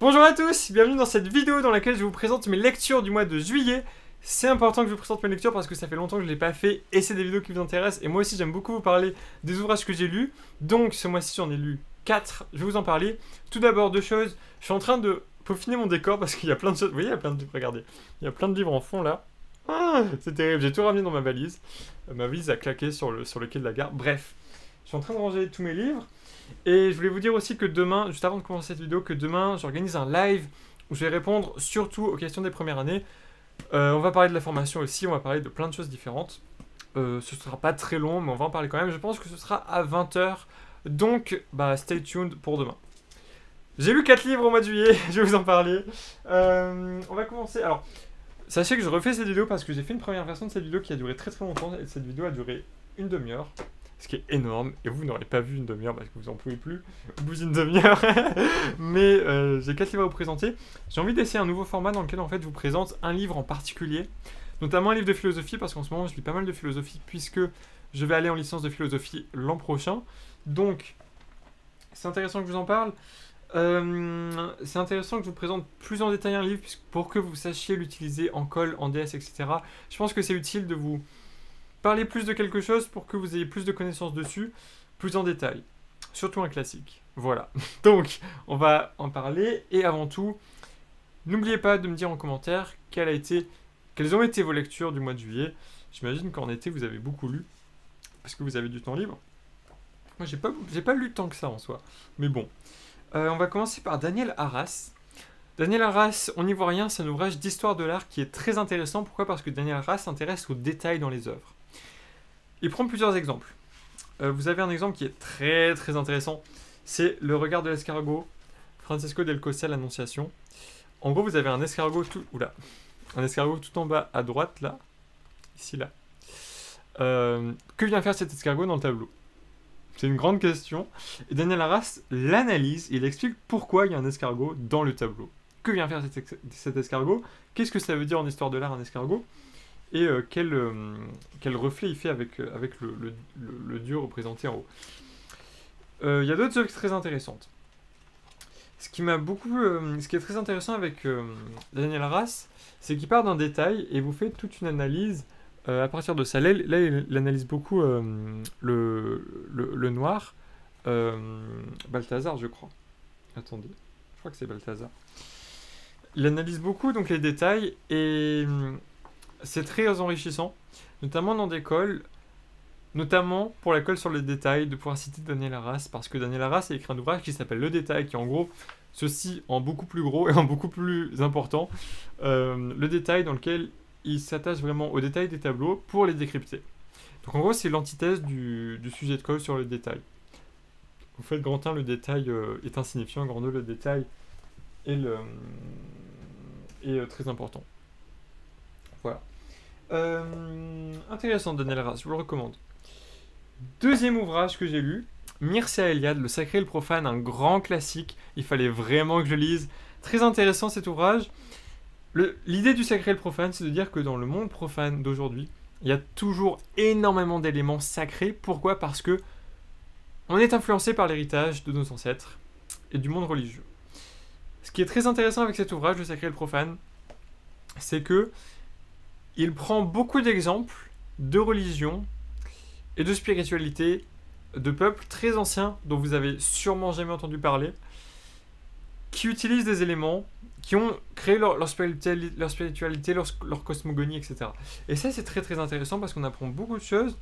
Bonjour à tous, bienvenue dans cette vidéo dans laquelle je vous présente mes lectures du mois de juillet. C'est important que je vous présente mes lectures parce que ça fait longtemps que je ne l'ai pas fait et c'est des vidéos qui vous intéressent. Et moi aussi j'aime beaucoup vous parler des ouvrages que j'ai lus. Donc ce mois-ci j'en ai lu 4, je vais vous en parler. Tout d'abord deux choses, je suis en train de peaufiner mon décor parce qu'il y a plein de choses. Vous voyez il y a plein de livres, regardez. Il y a plein de livres en fond là. Ah, c'est terrible, j'ai tout ramené dans ma valise. Ma valise a claqué sur le quai de la gare, bref. Je suis en train de ranger tous mes livres. Et je voulais vous dire aussi que demain, juste avant de commencer cette vidéo, que demain j'organise un live où je vais répondre surtout aux questions des premières années. On va parler de la formation aussi, on va parler de plein de choses différentes. Ce sera pas très long, mais on va en parler quand même. Je pense que ce sera à 20 h, donc bah, stay tuned pour demain. J'ai lu 4 livres au mois de juillet, je vais vous en parler. On va commencer. Alors, sachez que je refais cette vidéo parce que j'ai fait une première version de cette vidéo qui a duré très longtemps, et cette vidéo a duré une demi-heure. Ce qui est énorme, et vous n'aurez pas vu une demi-heure parce que vous en pouvez plus, au bout d'une demi-heure. Mais j'ai 4 livres à vous présenter. J'ai envie d'essayer un nouveau format dans lequel en fait je vous présente un livre en particulier, notamment un livre de philosophie, parce qu'en ce moment je lis pas mal de philosophie, puisque je vais aller en licence de philosophie l'an prochain. Donc, c'est intéressant que je vous en parle. C'est intéressant que je vous présente plus en détail un livre, pour que vous sachiez l'utiliser en colle, en DS, etc. Je pense que c'est utile de vous parler plus de quelque chose pour que vous ayez plus de connaissances dessus, plus en détail. Surtout un classique. Voilà. Donc, on va en parler. Et avant tout, n'oubliez pas de me dire en commentaire quelles ont été vos lectures du mois de juillet. J'imagine qu'en été, vous avez beaucoup lu, parce que vous avez du temps libre. Moi, j'ai pas lu tant que ça en soi. Mais bon. On va commencer par Daniel Arasse. Daniel Arasse, On n'y voit rien, c'est un ouvrage d'histoire de l'art qui est très intéressant. Pourquoi? Parce que Daniel Arasse s'intéresse aux détails dans les œuvres. Il prend plusieurs exemples. Vous avez un exemple qui est très intéressant. C'est le regard de l'escargot. Francesco Del Costa, l'Annonciation. En gros, vous avez un escargot tout... Oula. Un escargot tout en bas à droite, là. Ici, là. Que vient faire cet escargot dans le tableau? C'est une grande question. Et Daniel Arasse l'analyse. Et il explique pourquoi il y a un escargot dans le tableau. Que vient faire cet escargot? Qu'est-ce que ça veut dire en histoire de l'art, un escargot? Et quel reflet il fait avec le dieu représenté en haut. Il y a d'autres choses très intéressantes. Ce qui est très intéressant avec Daniel Arasse, c'est qu'il part d'un détail et vous fait toute une analyse à partir de ça. Là, il analyse beaucoup le noir. Balthazar, je crois. Attendez, je crois que c'est Balthazar. Il analyse beaucoup donc les détails et... c'est très enrichissant, notamment dans des colles, notamment pour la colle sur les détails, de pouvoir citer Daniel Arasse, parce que Daniel Arasse a écrit un ouvrage qui s'appelle Le Détail, qui en gros, ceci en beaucoup plus gros et en beaucoup plus important, le détail dans lequel il s'attache vraiment aux détails des tableaux pour les décrypter. Donc en gros, c'est l'antithèse du sujet de colle sur le détail. En fait, grand 1, le détail est insignifiant, grand 2, le détail est très important. Voilà. Intéressant, Daniel Arasse, je vous le recommande. Deuxième ouvrage que j'ai lu, Mircea Eliade, Le sacré et le profane, un grand classique. Il fallait vraiment que je lise. Très intéressant cet ouvrage. L'idée du sacré et le profane, c'est de dire que dans le monde profane d'aujourd'hui, il y a toujours énormément d'éléments sacrés. Pourquoi? Parce que on est influencé par l'héritage de nos ancêtres et du monde religieux. Ce qui est très intéressant avec cet ouvrage, Le sacré et le profane, c'est que il prend beaucoup d'exemples de religions et de spiritualité de peuples très anciens dont vous avez sûrement jamais entendu parler, qui utilisent des éléments, qui ont créé leur spiritualité, leur cosmogonie, etc. Et ça, c'est très intéressant parce qu'on apprend beaucoup de choses.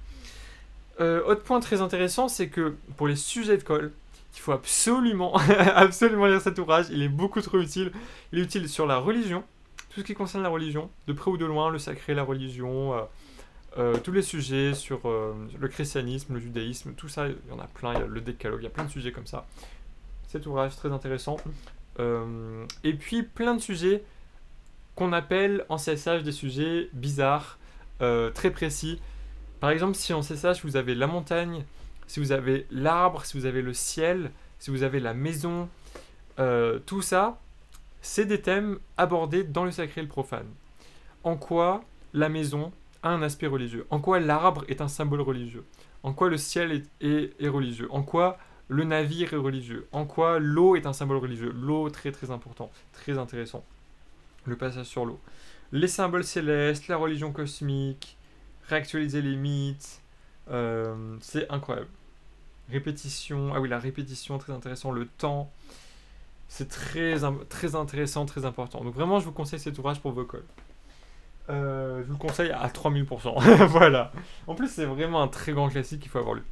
Autre point très intéressant, c'est que pour les sujets de colle, il faut absolument, absolument lire cet ouvrage. Il est beaucoup trop utile. Il est utile sur la religion. Tout ce qui concerne la religion, de près ou de loin, le sacré, la religion, tous les sujets sur le christianisme, le judaïsme, tout ça, il y en a plein, il y a le décalogue, il y a plein de sujets comme ça. Cet ouvrage, très intéressant. Et puis, plein de sujets qu'on appelle en CSH des sujets bizarres, très précis. Par exemple, si en CSH, vous avez la montagne, si vous avez l'arbre, si vous avez le ciel, si vous avez la maison, tout ça, c'est des thèmes abordés dans le sacré et le profane. En quoi la maison a un aspect religieux? En quoi l'arbre est un symbole religieux? En quoi le ciel est religieux? En quoi le navire est religieux, en quoi l'eau est un symbole religieux, l'eau très important, très intéressant, le passage sur l'eau, les symboles célestes, la religion cosmique, réactualiser les mythes, c'est incroyable. Répétition, ah oui, la répétition, très intéressant, le temps, c'est très intéressant, très important. Donc vraiment, je vous conseille cet ouvrage pour vos cols. Je vous le conseille à 3000%. Voilà. En plus, c'est vraiment un très grand classique qu'il faut avoir lu.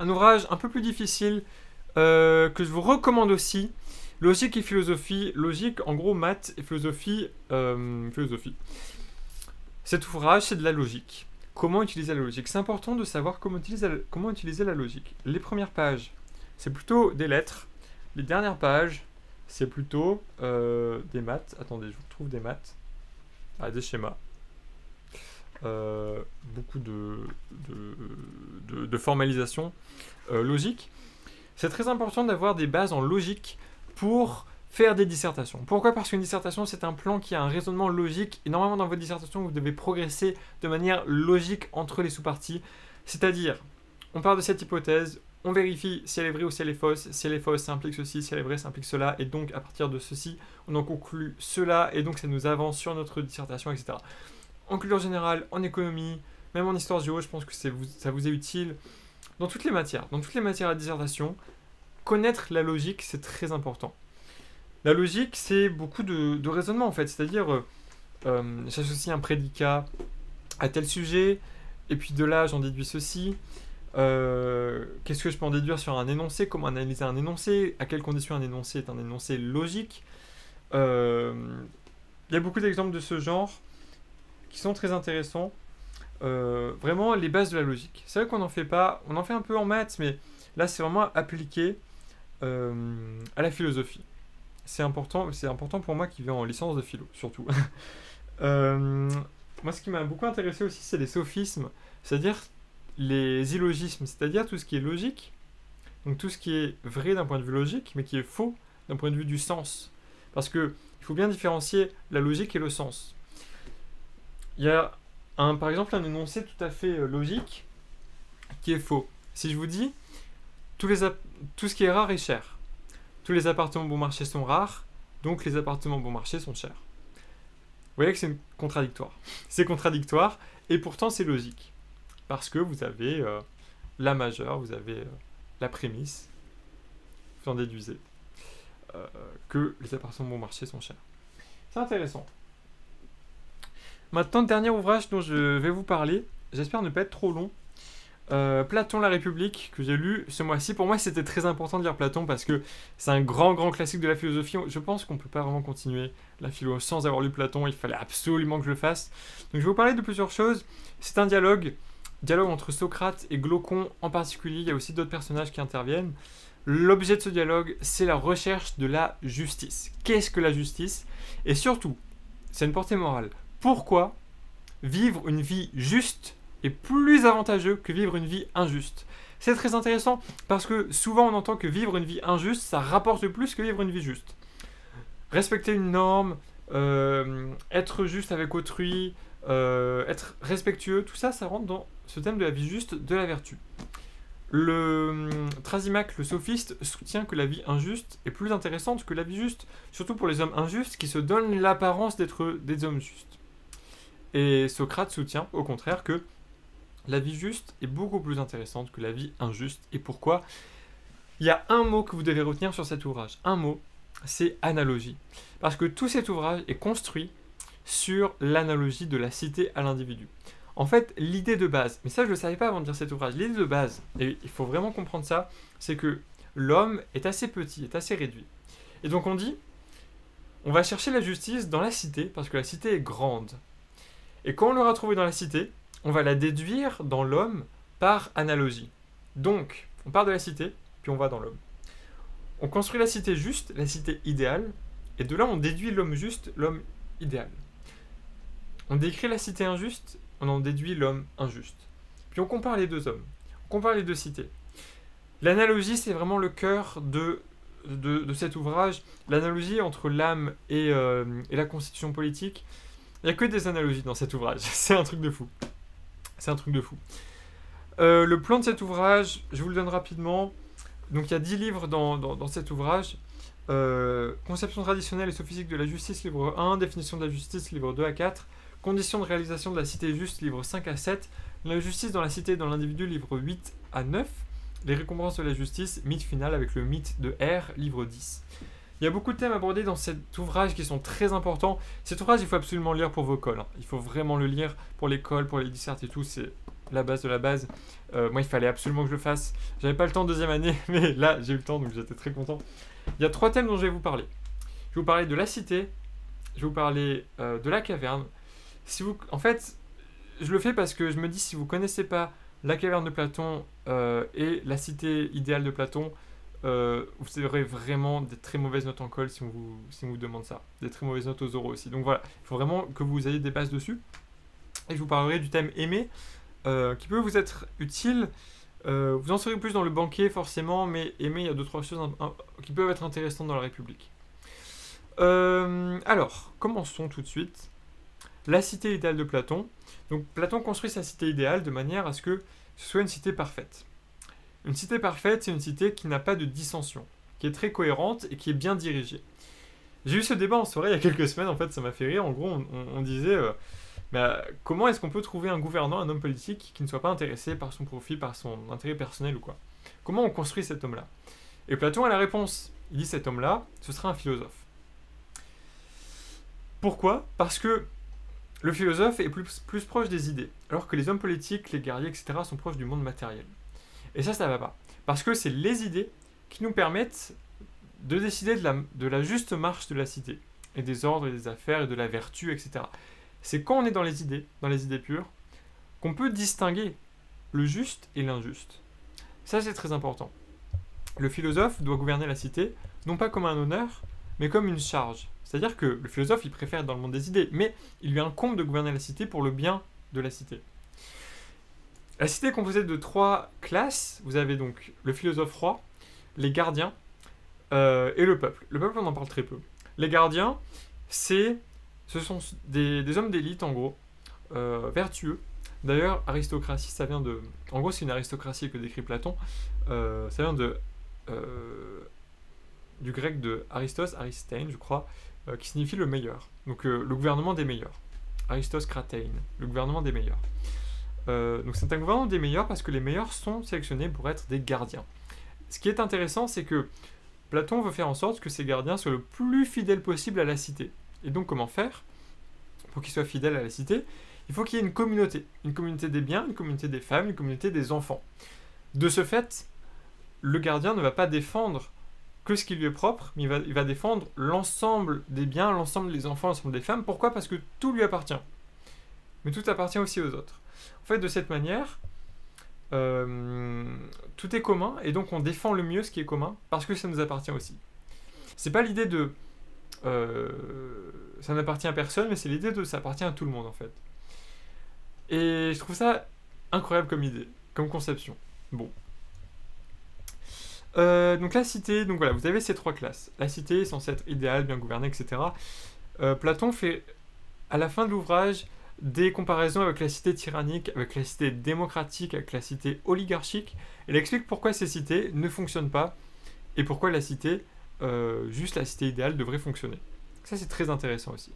Un ouvrage un peu plus difficile que je vous recommande aussi, Logique et Philosophie. Logique, en gros, maths et philosophie. Cet ouvrage, c'est de la logique. Comment utiliser la logique? C'est important de savoir comment utiliser la logique. Les premières pages, c'est plutôt des lettres. Les dernières pages, c'est plutôt des maths. Attendez, je vous trouve des maths. Ah, des schémas. Beaucoup de formalisation logique. C'est très important d'avoir des bases en logique pour faire des dissertations. Pourquoi? Parce qu'une dissertation, c'est un plan qui a un raisonnement logique. Et normalement, dans votre dissertation, vous devez progresser de manière logique entre les sous-parties. C'est-à-dire, on part de cette hypothèse, on vérifie si elle est vraie ou si elle est fausse. Si elle est fausse, ça implique ceci. Si elle est vraie, ça implique cela. Et donc, à partir de ceci, on en conclut cela. Et donc, ça nous avance sur notre dissertation, etc. En culture générale, en économie, même en histoire géo, je pense que ça vous est utile. Dans toutes les matières, à dissertation, connaître la logique, c'est très important. La logique, c'est beaucoup de raisonnement, en fait. C'est-à-dire, j'associe un prédicat à tel sujet, et puis de là, j'en déduis ceci. Qu'est-ce que je peux en déduire sur un énoncé? Comment analyser un énoncé? À quelles conditions un énoncé est un énoncé logique? Il y a beaucoup d'exemples de ce genre qui sont très intéressants. Vraiment, les bases de la logique. C'est vrai qu'on n'en fait pas, on en fait un peu en maths, mais là, c'est vraiment appliqué à la philosophie. C'est important pour moi qui vais en licence de philo, surtout. Moi, ce qui m'a beaucoup intéressé aussi, c'est les sophismes, c'est-à-dire les illogismes, c'est-à-dire tout ce qui est logique, donc tout ce qui est vrai d'un point de vue logique, mais qui est faux d'un point de vue du sens. Parce qu'il faut bien différencier la logique et le sens. Il y a, par exemple, un énoncé tout à fait logique qui est faux. Si je vous dis, tout ce qui est rare est cher. Tous les appartements bon marché sont rares, donc les appartements bon marché sont chers. Vous voyez que c'est contradictoire. C'est contradictoire, et pourtant c'est logique. Parce que vous avez la majeure, vous avez la prémisse, vous en déduisez que les appartements bon marché sont chers. C'est intéressant. Maintenant, dernier ouvrage dont je vais vous parler, j'espère ne pas être trop long. Platon, La République, que j'ai lu ce mois-ci. Pour moi, c'était très important de lire Platon parce que c'est un grand classique de la philosophie. Je pense qu'on ne peut pas vraiment continuer la philo sans avoir lu Platon. Il fallait absolument que je le fasse. Donc, je vais vous parler de plusieurs choses. C'est un dialogue entre Socrate et Glaucon en particulier. Il y a aussi d'autres personnages qui interviennent. L'objet de ce dialogue, c'est la recherche de la justice. Qu'est-ce que la justice? Et surtout, c'est une portée morale. Pourquoi vivre une vie juste est plus avantageux que vivre une vie injuste? C'est très intéressant parce que souvent on entend que vivre une vie injuste, ça rapporte plus que vivre une vie juste. Respecter une norme, être juste avec autrui, être respectueux, tout ça, ça rentre dans ce thème de la vie juste, de la vertu. Le Trasimac, le sophiste, soutient que la vie injuste est plus intéressante que la vie juste, surtout pour les hommes injustes qui se donnent l'apparence d'être des hommes justes. Et Socrate soutient au contraire que la vie juste est beaucoup plus intéressante que la vie injuste. Et pourquoi? Il y a un mot que vous devez retenir sur cet ouvrage. Un mot, c'est analogie. Parce que tout cet ouvrage est construit sur l'analogie de la cité à l'individu. En fait, l'idée de base, mais ça je ne le savais pas avant de lire cet ouvrage, l'idée de base, et il faut vraiment comprendre ça, c'est que l'homme est assez petit, est assez réduit. Et donc on dit, on va chercher la justice dans la cité, parce que la cité est grande. Et quand on l'aura trouvée dans la cité, on va la déduire dans l'homme par analogie. Donc, on part de la cité, puis on va dans l'homme. On construit la cité juste, la cité idéale, et de là, on déduit l'homme juste, l'homme idéal. On décrit la cité injuste, on en déduit l'homme injuste. Puis on compare les deux hommes, on compare les deux cités. L'analogie, c'est vraiment le cœur de cet ouvrage. L'analogie entre l'âme et la constitution politique. Il n'y a que des analogies dans cet ouvrage. C'est un truc de fou. Le plan de cet ouvrage, je vous le donne rapidement. Donc il y a 10 livres dans cet ouvrage. Conception traditionnelle et sophistique de la justice, livre 1, définition de la justice, livre 2 à 4, conditions de réalisation de la cité juste, livre 5 à 7, la justice dans la cité et dans l'individu, livre 8 à 9, les récompenses de la justice, mythe final avec le mythe de R, livre 10. Il y a beaucoup de thèmes abordés dans cet ouvrage qui sont très importants. Cet ouvrage, il faut absolument le lire pour vos cols, hein. Il faut vraiment le lire pour les cols, pour les dissertes et tout, c'est la base de la base. Moi, il fallait absolument que je le fasse. J'avais pas le temps deuxième année, mais là, j'ai eu le temps, donc j'étais très content. Il y a 3 thèmes dont je vais vous parler. Je vais vous parler de la cité, je vais vous parler de la caverne. Si vous, en fait, je le fais parce que je me dis, si vous ne connaissez pas la caverne de Platon et la cité idéale de Platon, vous aurez vraiment des très mauvaises notes en colle si on vous demande ça. Des très mauvaises notes aux oraux aussi. Donc voilà, il faut vraiment que vous ayez des bases dessus. Et je vous parlerai du thème aimer, qui peut vous être utile. Vous en saurez plus dans le banquet forcément, mais aimer, il y a 2-3 choses qui peuvent être intéressantes dans la République. Alors, commençons tout de suite. La cité idéale de Platon. Donc Platon construit sa cité idéale de manière à ce que ce soit une cité parfaite. Une cité parfaite, c'est une cité qui n'a pas de dissension, qui est très cohérente et qui est bien dirigée. J'ai eu ce débat en soirée il y a quelques semaines, en fait, ça m'a fait rire. En gros, on disait... Mais comment est-ce qu'on peut trouver un gouvernant, un homme politique, qui ne soit pas intéressé par son profit, par son intérêt personnel ou quoi? Comment on construit cet homme-là? Et Platon a la réponse. Il dit cet homme-là, ce sera un philosophe. Pourquoi? Parce que le philosophe est plus proche des idées, alors que les hommes politiques, les guerriers, etc. sont proches du monde matériel. Et ça ne va pas. Parce que c'est les idées qui nous permettent de décider de la juste marche de la cité, et des ordres, et des affaires, et de la vertu, etc. C'est quand on est dans les idées pures, qu'on peut distinguer le juste et l'injuste. Ça, c'est très important. Le philosophe doit gouverner la cité, non pas comme un honneur, mais comme une charge. C'est-à-dire que le philosophe, il préfère être dans le monde des idées, mais il lui incombe de gouverner la cité pour le bien de la cité. La cité est composée de 3 classes. Vous avez donc le philosophe roi, les gardiens et le peuple. Le peuple, on en parle très peu. Les gardiens, ce sont des hommes d'élite, en gros, vertueux. D'ailleurs, aristocratie, ça vient de... En gros, c'est une aristocratie que décrit Platon. Ça vient de... du grec de aristos, aristein, je crois, qui signifie le meilleur. Donc, le gouvernement des meilleurs. Aristos kratein, le gouvernement des meilleurs. Donc, c'est un gouvernement des meilleurs parce que les meilleurs sont sélectionnés pour être des gardiens. Ce qui est intéressant, c'est que Platon veut faire en sorte que ces gardiens soient le plus fidèles possible à la cité. Et donc, comment faire pour qu'ils soient fidèles à la cité? Il faut qu'il y ait une communauté des biens, une communauté des femmes, une communauté des enfants. De ce fait, le gardien ne va pas défendre que ce qui lui est propre, mais il va défendre l'ensemble des biens, l'ensemble des enfants, l'ensemble des femmes. Pourquoi? Parce que tout lui appartient. Mais tout appartient aussi aux autres. En fait, de cette manière, tout est commun, et donc on défend le mieux ce qui est commun, parce que ça nous appartient aussi. C'est pas l'idée de... ça n'appartient à personne, mais c'est l'idée de ça appartient à tout le monde en fait. Et je trouve ça incroyable comme idée, comme conception. Bon. Donc la cité, donc voilà, vous avez ces 3 classes. La cité est censée être idéale, bien gouvernée, etc. Platon fait à la fin de l'ouvrage des comparaisons avec la cité tyrannique, avec la cité démocratique, avec la cité oligarchique. Il explique pourquoi ces cités ne fonctionnent pas et pourquoi la cité... juste la cité idéale devrait fonctionner. Ça, c'est très intéressant aussi.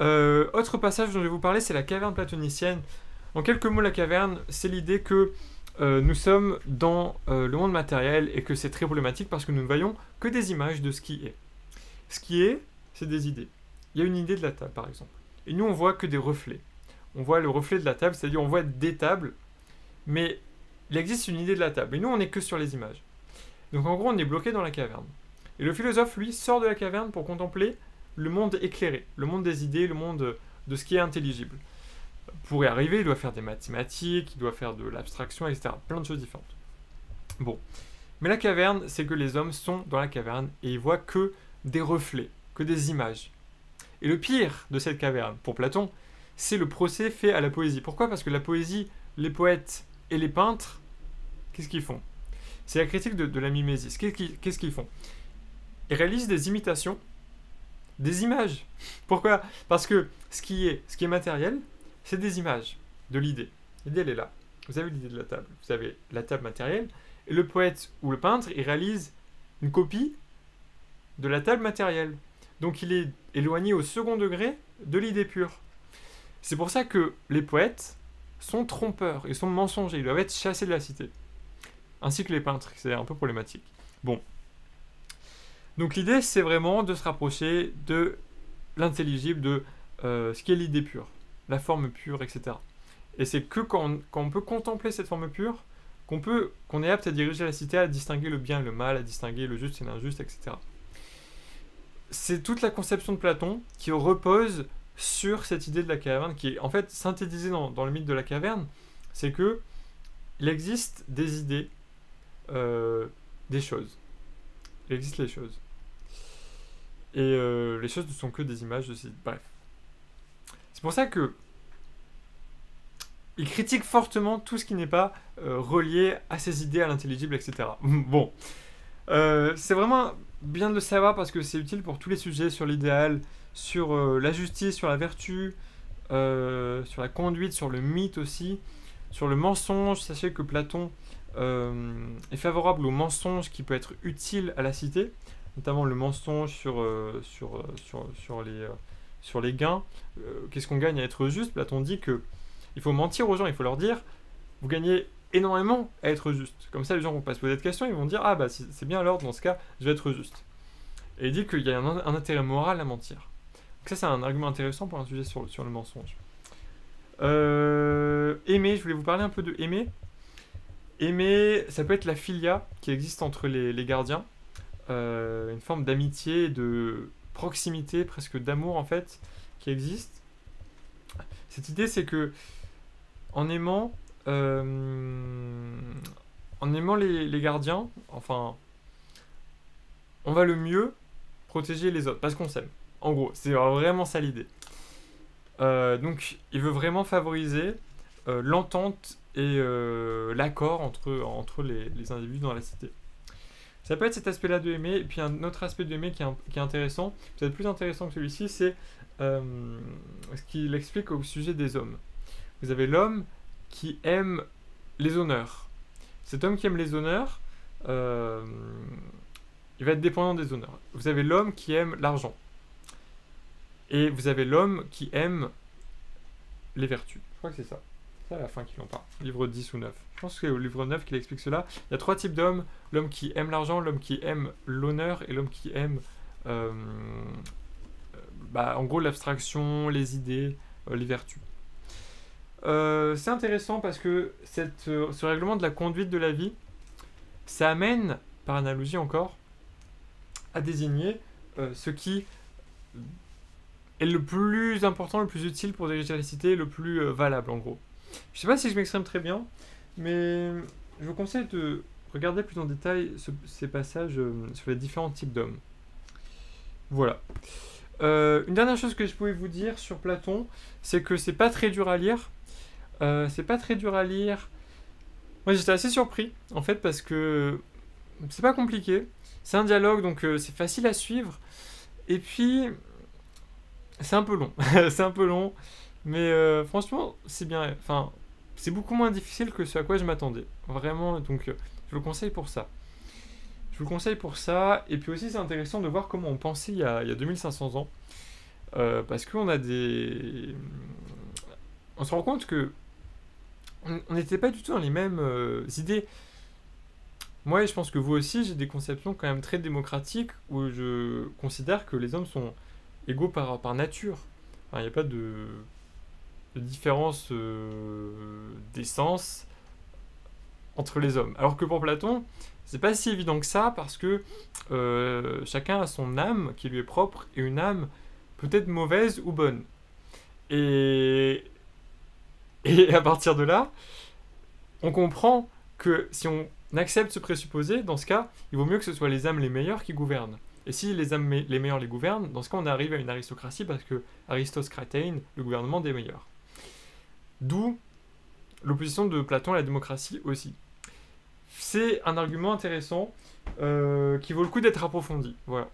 Autre passage dont je vais vous parler, c'est la caverne platonicienne. En quelques mots, la caverne, c'est l'idée que nous sommes dans le monde matériel et que c'est très problématique parce que nous ne voyons que des images de ce qui est. Ce qui est, c'est des idées. Il y a une idée de la table, par exemple. Et nous, on voit que des reflets. On voit le reflet de la table, c'est-à-dire on voit des tables, mais il existe une idée de la table. Et nous, on n'est que sur les images. Donc, en gros, on est bloqué dans la caverne. Et le philosophe, lui, sort de la caverne pour contempler le monde éclairé, le monde des idées, le monde de ce qui est intelligible. Pour y arriver, il doit faire des mathématiques, il doit faire de l'abstraction, etc. Plein de choses différentes. Bon. Mais la caverne, c'est que les hommes sont dans la caverne et ils voient que des reflets, que des images. Et le pire de cette caverne, pour Platon, c'est le procès fait à la poésie. Pourquoi? Parce que la poésie, les poètes et les peintres, qu'est-ce qu'ils font? C'est la critique de la mimésis. Qu'est-ce qu'ils font? Ils réalisent des imitations, des images. Pourquoi? Parce que ce qui est matériel, c'est des images de l'idée. L'idée, elle est là. Vous avez l'idée de la table. Vous avez la table matérielle le poète ou le peintre, il réalise une copie de la table matérielle. Donc il est éloigné au second degré de l'idée pure. C'est pour ça que les poètes sont trompeurs et sont mensongers. Ils doivent être chassés de la cité. Ainsi que les peintres, c'est un peu problématique. Bon. Donc l'idée, c'est vraiment de se rapprocher de l'intelligible, de ce qui est l'idée pure, la forme pure, etc. Et c'est que quand on peut contempler cette forme pure, qu'on est apte à diriger la cité, à distinguer le bien et le mal, à distinguer le juste et l'injuste, etc. C'est toute la conception de Platon qui repose sur cette idée de la caverne, qui est en fait synthétisée dans le mythe de la caverne. C'est que il existe des idées, des choses. Il existe les choses. Et les choses ne sont que des images de ces... Bref. C'est pour ça que il critique fortement tout ce qui n'est pas relié à ses idées, à l'intelligible, etc. Bon. C'est vraiment bien de le savoir parce que c'est utile pour tous les sujets sur l'idéal, sur la justice, sur la vertu, sur la conduite, sur le mythe aussi, sur le mensonge. Sachez que Platon est favorable au mensonge qui peut être utile à la cité, notamment le mensonge sur les gains. Qu'est-ce qu'on gagne à être juste? Platon dit que il faut mentir aux gens, il faut leur dire vous gagnez énormément à être juste. Comme ça, les gens vont pas se poser de questions, ils vont dire ah bah c'est bien alors dans ce cas, je vais être juste. Et il dit qu'il y a un intérêt moral à mentir. Donc ça, c'est un argument intéressant pour un sujet sur le mensonge. Aimer, je voulais vous parler un peu de aimer. Aimer, ça peut être la filia qui existe entre les gardiens. Une forme d'amitié, de proximité, presque d'amour en fait, qui existe. Cette idée, c'est que en aimant les gardiens, enfin, on va le mieux protéger les autres, parce qu'on s'aime. En gros, c'est vraiment ça l'idée. Donc, il veut vraiment favoriser l'entente et l'accord entre les individus dans la cité. Ça peut être cet aspect-là de aimer, et puis un autre aspect de aimer qui est intéressant, peut-être plus intéressant que celui-ci, c'est ce qu'il explique au sujet des hommes. Vous avez l'homme qui aime les honneurs. Cet homme qui aime les honneurs, il va être dépendant des honneurs. Vous avez l'homme qui aime l'argent. Et vous avez l'homme qui aime les vertus. Je crois que c'est ça. C'est à la fin qu'il en parle. Livre 10 ou 9. Je pense que c'est au livre 9 qu'il explique cela. Il y a trois types d'hommes. L'homme qui aime l'argent, l'homme qui aime l'honneur et l'homme qui aime en gros l'abstraction, les idées, les vertus. C'est intéressant parce que ce règlement de la conduite de la vie, ça amène, par analogie encore, à désigner ce qui est le plus important, le plus utile pour diriger la cité, le plus valable en gros. Je sais pas si je m'exprime très bien, mais je vous conseille de regarder plus en détail ces passages sur les différents types d'hommes. Voilà. Une dernière chose que je pouvais vous dire sur Platon, c'est que c'est pas très dur à lire. C'est pas très dur à lire. Moi j'étais assez surpris en fait parce que c'est pas compliqué. C'est un dialogue donc c'est facile à suivre. Et puis c'est un peu long. C'est un peu long. Mais franchement c'est bien. Enfin c'est beaucoup moins difficile que ce à quoi je m'attendais. Vraiment donc je vous le conseille pour ça. Je vous conseille pour ça, et puis aussi c'est intéressant de voir comment on pensait il y a 2500 ans, parce qu'on a des... On se rend compte que on n'était pas du tout dans les mêmes idées. Moi, et je pense que vous aussi, j'ai des conceptions quand même très démocratiques, où je considère que les hommes sont égaux par nature. Enfin, il n'y a pas de différence d'essence entre les hommes. Alors que pour Platon... C'est pas si évident que ça parce que chacun a son âme qui lui est propre et une âme peut-être mauvaise ou bonne. Et à partir de là, on comprend que si on accepte ce présupposé, dans ce cas, il vaut mieux que ce soit les âmes les meilleures qui gouvernent. Et si les âmes les meilleures les gouvernent, dans ce cas on arrive à une aristocratie parce que aristocratein, le gouvernement des meilleurs. D'où l'opposition de Platon à la démocratie aussi. C'est un argument intéressant qui vaut le coup d'être approfondi. Voilà.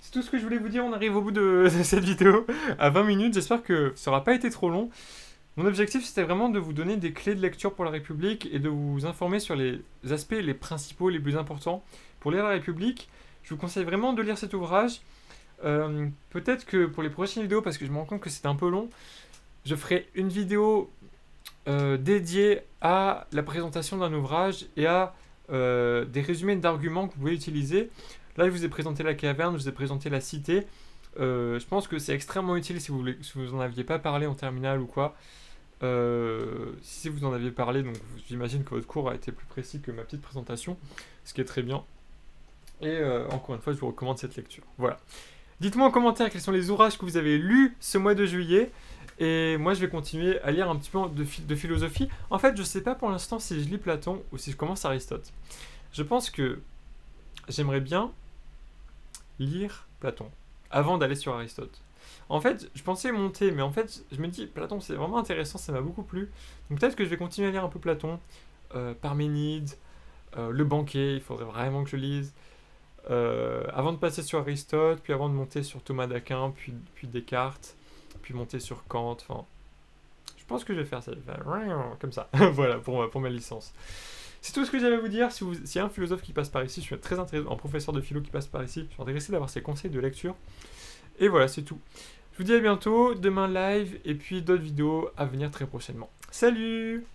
C'est tout ce que je voulais vous dire. On arrive au bout de cette vidéo à 20 minutes. J'espère que ça n'aura pas été trop long. Mon objectif, c'était vraiment de vous donner des clés de lecture pour la République et de vous informer sur les aspects les principaux, les plus importants. Pour lire la République, je vous conseille vraiment de lire cet ouvrage. Peut-être que pour les prochaines vidéos, parce que je me rends compte que c'est un peu long, je ferai une vidéo dédiée à la présentation d'un ouvrage et à des résumés d'arguments que vous pouvez utiliser. Là, je vous ai présenté la caverne, je vous ai présenté la cité. Je pense que c'est extrêmement utile si vous n'en aviez pas parlé en terminale ou quoi. Si vous en aviez parlé, donc j'imagine que votre cours a été plus précis que ma petite présentation, ce qui est très bien. Et encore une fois, je vous recommande cette lecture. Voilà. Dites-moi en commentaire quels sont les ouvrages que vous avez lus ce mois de juillet. Et moi, je vais continuer à lire un petit peu de philosophie. En fait, je ne sais pas pour l'instant si je lis Platon ou si je commence Aristote. Je pense que j'aimerais bien lire Platon avant d'aller sur Aristote. En fait, je pensais monter, mais en fait, je me dis, Platon, c'est vraiment intéressant, ça m'a beaucoup plu. Donc peut-être que je vais continuer à lire un peu Platon, Parménide, Le Banquet, il faudrait vraiment que je lise. Avant de passer sur Aristote, puis avant de monter sur Thomas d'Aquin, puis Descartes, puis monter sur Kant, enfin... Je pense que je vais faire ça, comme ça, voilà, pour ma licence. C'est tout ce que j'allais vous dire. S'il y a un philosophe qui passe par ici, je suis très intéressé, un professeur de philo qui passe par ici, je suis intéressé d'avoir ses conseils de lecture. Et voilà, c'est tout. Je vous dis à bientôt, demain live, et puis d'autres vidéos à venir très prochainement. Salut!